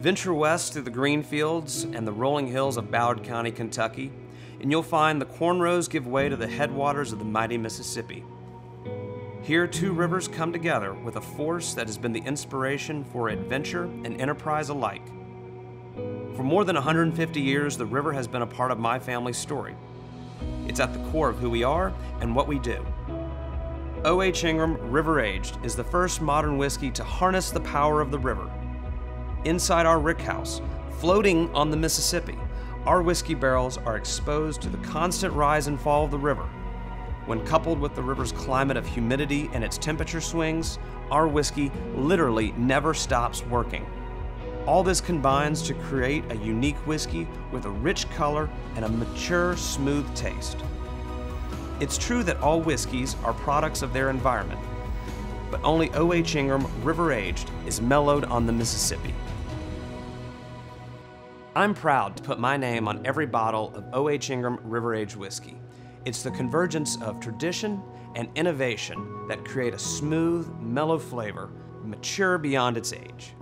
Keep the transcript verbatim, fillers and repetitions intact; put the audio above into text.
Venture west through the green fields and the rolling hills of Ballard County, Kentucky, and you'll find the cornrows give way to the headwaters of the mighty Mississippi. Here, two rivers come together with a force that has been the inspiration for adventure and enterprise alike. For more than one hundred fifty years, the river has been a part of my family's story. It's at the core of who we are and what we do. O H. Ingram River Aged is the first modern whiskey to harness the power of the river. Inside our rickhouse, floating on the Mississippi, our whiskey barrels are exposed to the constant rise and fall of the river. When coupled with the river's climate of humidity and its temperature swings, our whiskey literally never stops working. All this combines to create a unique whiskey with a rich color and a mature, smooth taste. It's true that all whiskeys are products of their environment, but only O H. Ingram River Aged is mellowed on the Mississippi. I'm proud to put my name on every bottle of O H. Ingram River Aged whiskey. It's the convergence of tradition and innovation that create a smooth, mellow flavor, mature beyond its age.